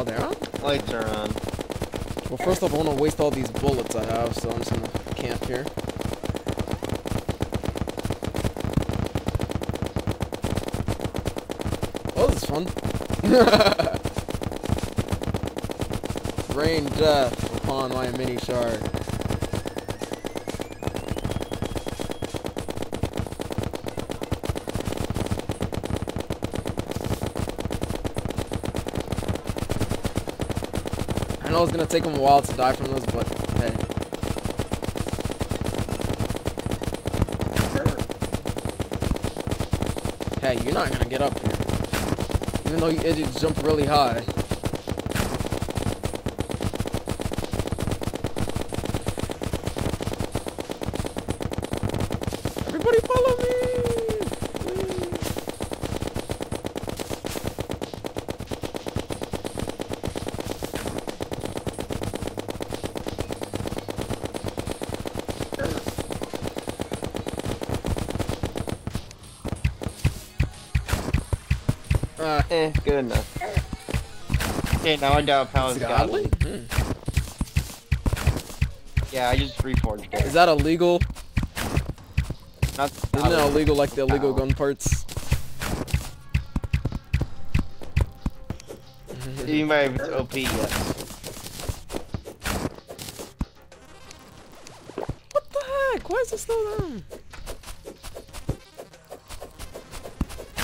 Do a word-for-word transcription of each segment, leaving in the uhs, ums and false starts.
Oh, they're on? Lights are on. Well, first off, I want to waste all these bullets I have, so I'm just going to camp here. Oh, this is fun. Rain death upon my mini shark. I know it's gonna take them a while to die from this, but hey. Hey, you're not gonna get up here. Even though you idiots jump really high. Everybody follow me! Uh, eh, good enough. Okay, now I got a pound of godly. Mm. Yeah, I just reforged it. Is that illegal? Not, Isn't not it illegal like the illegal pound. gun parts? You might have O P, yes. What the heck? Why is it still down?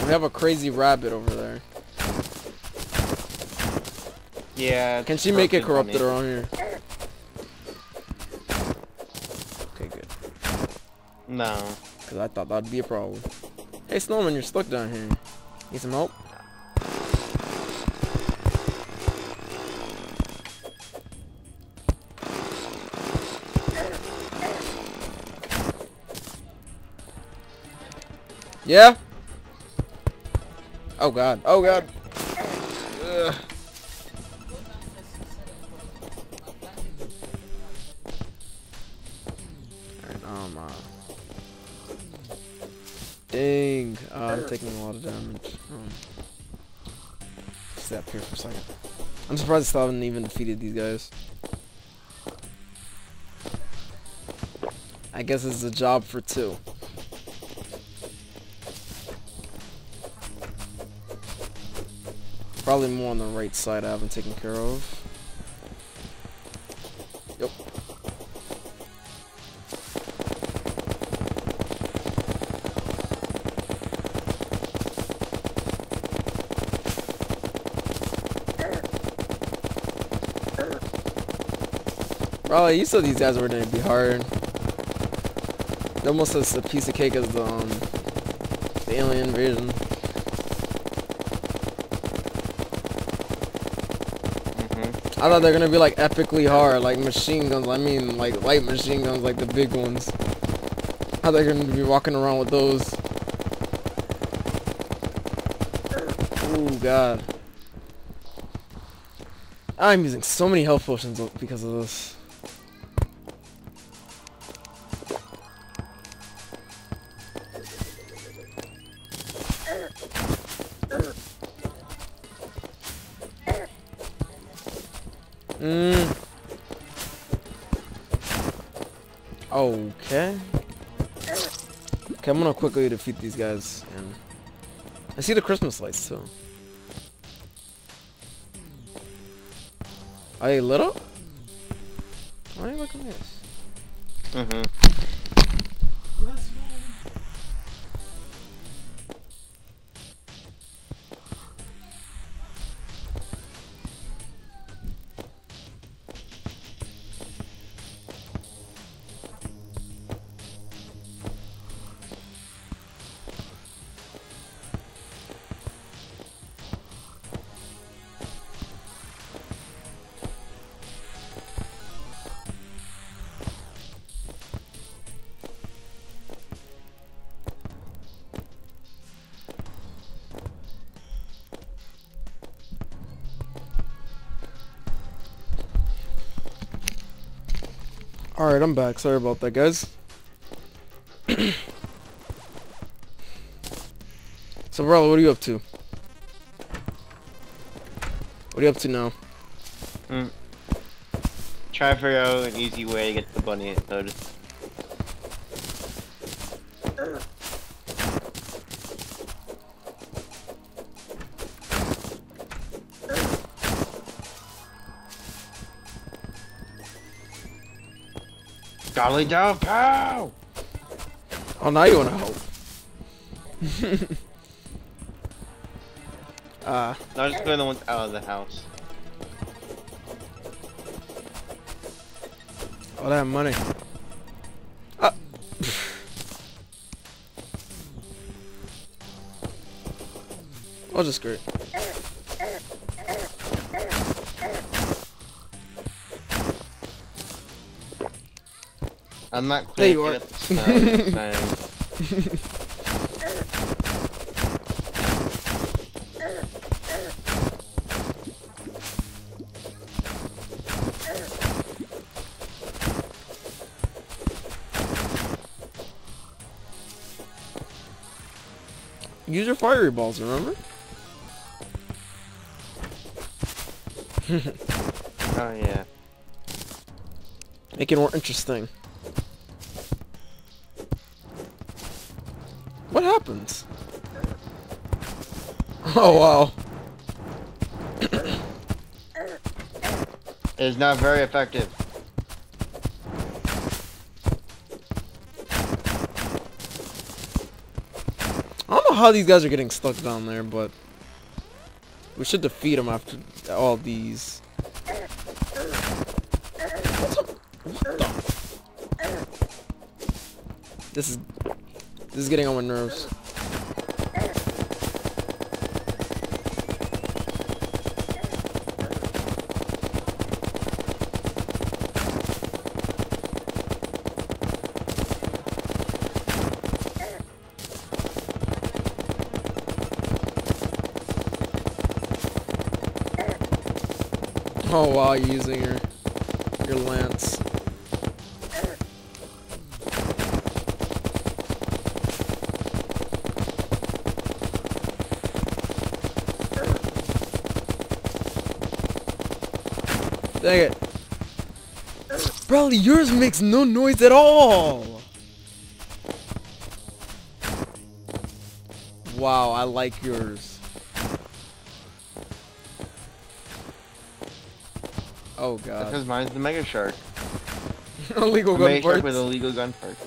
We have a crazy rabbit over there. Yeah. Can she make it corrupted around here? Okay, good. No. Because I thought that'd be a problem. Hey, Snowman, you're stuck down here. Need some help? Yeah? Oh god, oh god. Ugh. And um, uh... Dang, uh, I'm taking a lot of damage. Oh. Stay up here for a second. I'm surprised I still haven't even defeated these guys. I guess it's a job for two. Probably more on the right side I haven't taken care of. Yep. Probably you said these guys were gonna be hard. They're almost as a piece of cake as the, um, the alien invasion. I thought they're gonna be like epically hard, like machine guns. I mean, like light machine guns, like the big ones. How they're gonna be walking around with those? Oh god! I'm using so many health potions because of this. Mm. Okay. Okay, I'm gonna quickly defeat these guys. And I see the Christmas lights too. Are they lit up? Why are you looking at this? Mm-hmm. Alright, I'm back. Sorry about that, guys. So, Bradley, what are you up to? What are you up to now? Mm. Trying to figure out an easy way to get the bunny noticed. Golly down, pow! Oh, now you wanna help. uh, now just clear the ones out of the house. All that money. Uh. I'll just screw it. I'm not clear. There you are. Use your fiery balls, remember? Oh yeah. Make it more interesting. What happens? Oh wow. It's not very effective. I don't know how these guys are getting stuck down there, but we should defeat them after all these. What the? This is This is getting on my nerves. Oh wow, you're using your your lance. Dang it. Bradley, yours makes no noise at all! Wow, I like yours. Oh god. Because mine's the Mega Shark. Illegal gun parts. With illegal gun parts.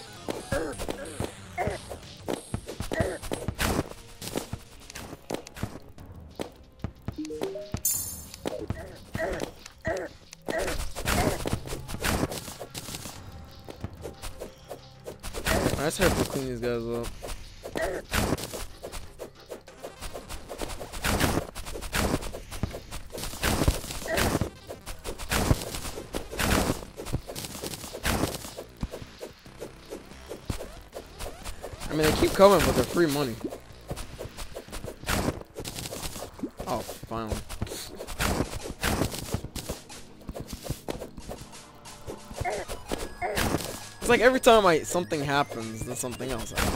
I just have to clean these guys up. I mean, they keep coming, but they're free money. Oh, finally. It's like every time I something happens, then something else happens.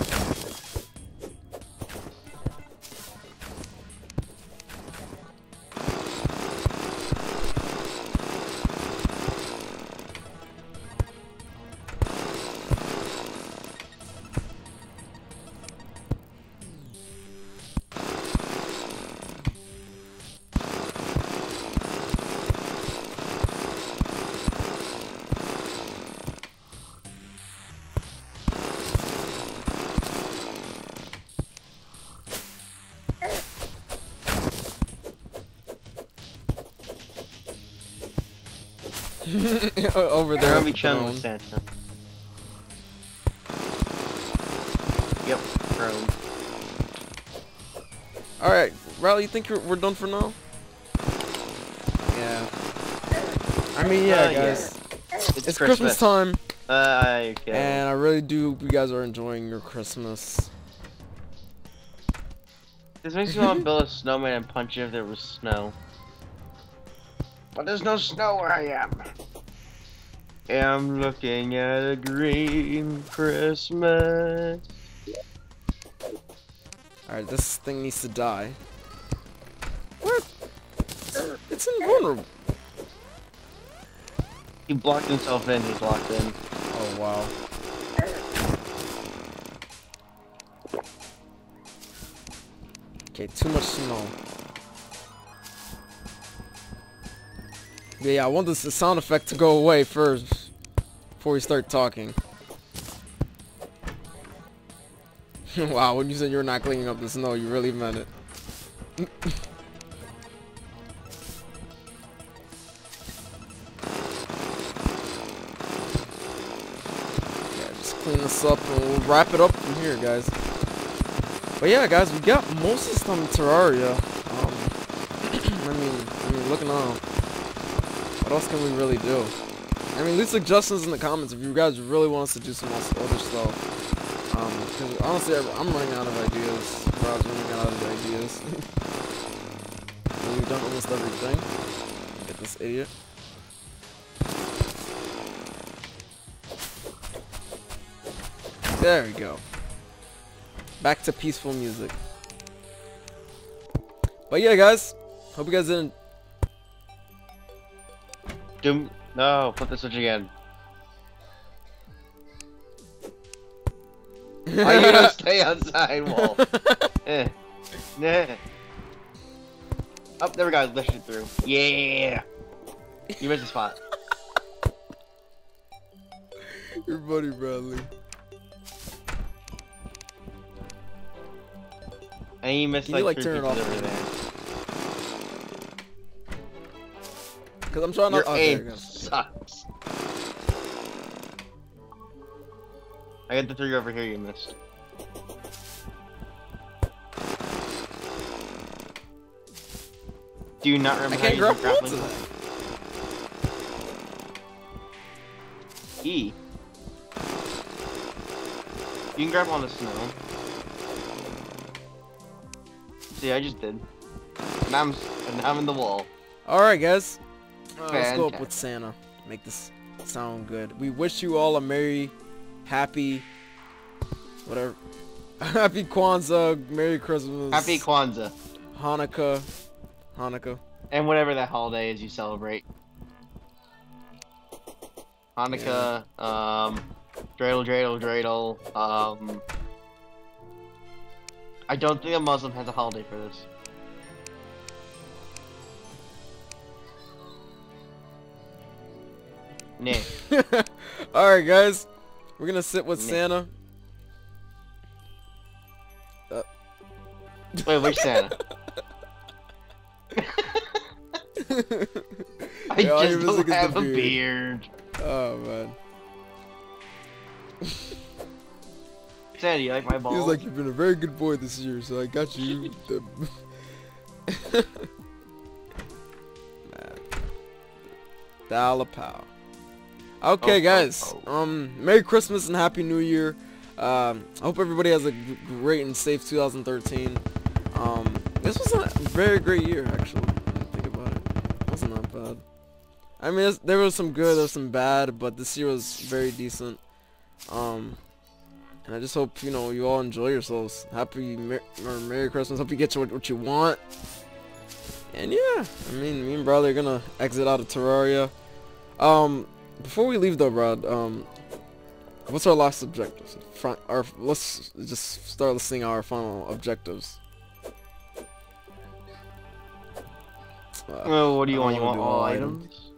Over there on the channel, Santa. Yep, bro. Alright, Riley, you think you're, we're done for now? Yeah. I mean, yeah, uh, guys. Yeah. It's, it's Christmas. Christmas time. Uh, okay. And I really do hope you guys are enjoying your Christmas. This makes me want to build a snowman and punch you if there was snow. But there's no snow where I am. I'm looking at a green Christmas. Alright, this thing needs to die. What? It's That's invulnerable. He blocked himself in, he's locked in. Oh, wow. Okay, too much snow. Yeah, I want this sound effect to go away first, before we start talking. Wow, when you said you're not cleaning up the snow, you really meant it. Yeah, just clean this up and we'll wrap it up from here, guys. But yeah, guys, we got most of the stuff in Terraria. Um, I mean, I mean, looking on, what else can we really do? I mean, leave suggestions in the comments if you guys really want us to do some other stuff. Um, cause honestly, I'm running out of ideas. Brad's running out of ideas. We've done almost everything. Get this idiot. There we go. Back to peaceful music. But yeah, guys. Hope you guys didn't. Doom. No, put the switch again. Are you gonna stay outside, Wolf? eh. Nah. Oh, there we go. Let's it through. Yeah. You missed the spot. Your buddy Bradley. And you missed Can like, you, like three turn it off over there. Because I'm trying Your not. Your aim oh, sucks. I got the three over here you missed. Do you not remember I how you grappling? E. You can grab on the snow. See, I just did. And I'm, and I'm in the wall. Alright, guys. Uh, let's go up with Santa. Make this sound good. We wish you all a merry... Happy, whatever. Happy Kwanzaa, Merry Christmas. Happy Kwanzaa. Hanukkah, Hanukkah. And whatever that holiday is you celebrate. Hanukkah, yeah. um, dreidel, dreidel, dreidel. Um, I don't think a Muslim has a holiday for this. Nah. Alright, guys. We're gonna sit with Santa. Uh. Wait, which Santa? I Yo, just don't have a beard. beard. Oh, man. Santa, you like my balls? Feels like you've been a very good boy this year, so I got you. The... Man. Dollar pow. Okay, oh, guys, oh, oh. um, Merry Christmas and Happy New Year. Um, I hope everybody has a great and safe two thousand thirteen. Um, this was a very great year, actually, when I think about it. It wasn't that bad. I mean, there was some good, there was some bad, but this year was very decent. Um, and I just hope, you know, you all enjoy yourselves. Happy Mer or Merry Christmas. Hope you get your, what you want. And, yeah, I mean, me and Bradley are going to exit out of Terraria. Um... Before we leave though, Brad, um, what's our last objectives? Front, our, let's just start listing our final objectives. Uh, well, what do you want? You want all items? items?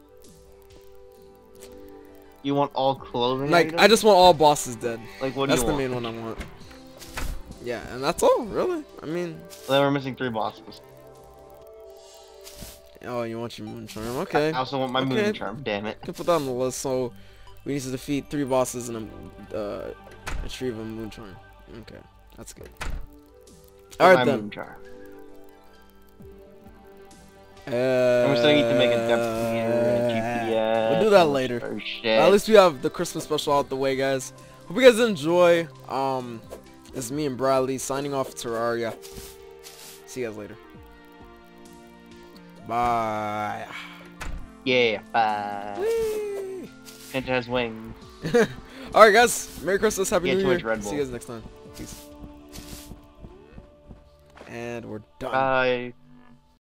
You want all clothing? Like, items? I just want all bosses dead. Like, what do that's you want? That's the main one I want. Yeah, and that's all, really. I mean... Well, we're missing three bosses. Oh, you want your moon charm? Okay. I also want my okay. moon charm. Damn it. Can put that on the list. So we need to defeat three bosses and a, uh, retrieve a moon charm. Okay, that's good. All right then. Moon charm. Uh, I'm still need to make a depth here. G P S. We'll do that later. Oh, shit. At least we have the Christmas special out the way, guys. Hope you guys enjoy. Um, this is me and Bradley signing off Terraria. See you guys later. Bye. Yeah, bye. Whee. It has wings. Alright, guys. Merry Christmas. Happy yeah, New Year. See you guys next time. Peace. And we're done. Bye.